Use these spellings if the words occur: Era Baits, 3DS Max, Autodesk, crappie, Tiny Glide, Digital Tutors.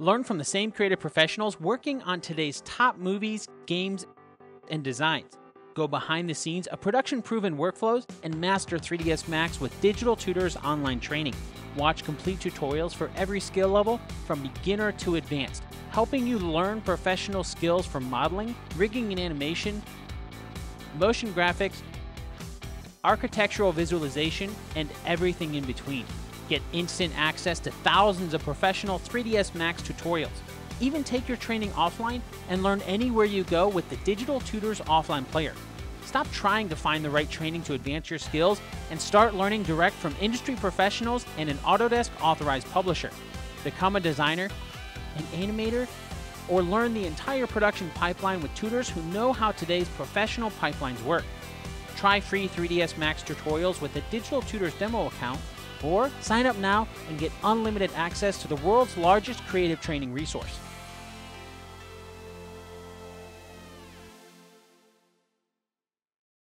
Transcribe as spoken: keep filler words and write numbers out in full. Learn from the same creative professionals working on today's top movies, games, and designs. Go behind the scenes of production-proven workflows and master three D S Max with Digital Tutors online training. Watch complete tutorials for every skill level from beginner to advanced, helping you learn professional skills from modeling, rigging and animation, motion graphics, architectural visualization, and everything in between. Get instant access to thousands of professional three D S Max tutorials. Even take your training offline and learn anywhere you go with the Digital Tutors offline player. Stop trying to find the right training to advance your skills and start learning direct from industry professionals and an Autodesk authorized publisher. Become a designer, an animator, or learn the entire production pipeline with tutors who know how today's professional pipelines work. Try free three D S Max tutorials with the Digital Tutors demo account, or sign up now and get unlimited access to the world's largest creative training resource.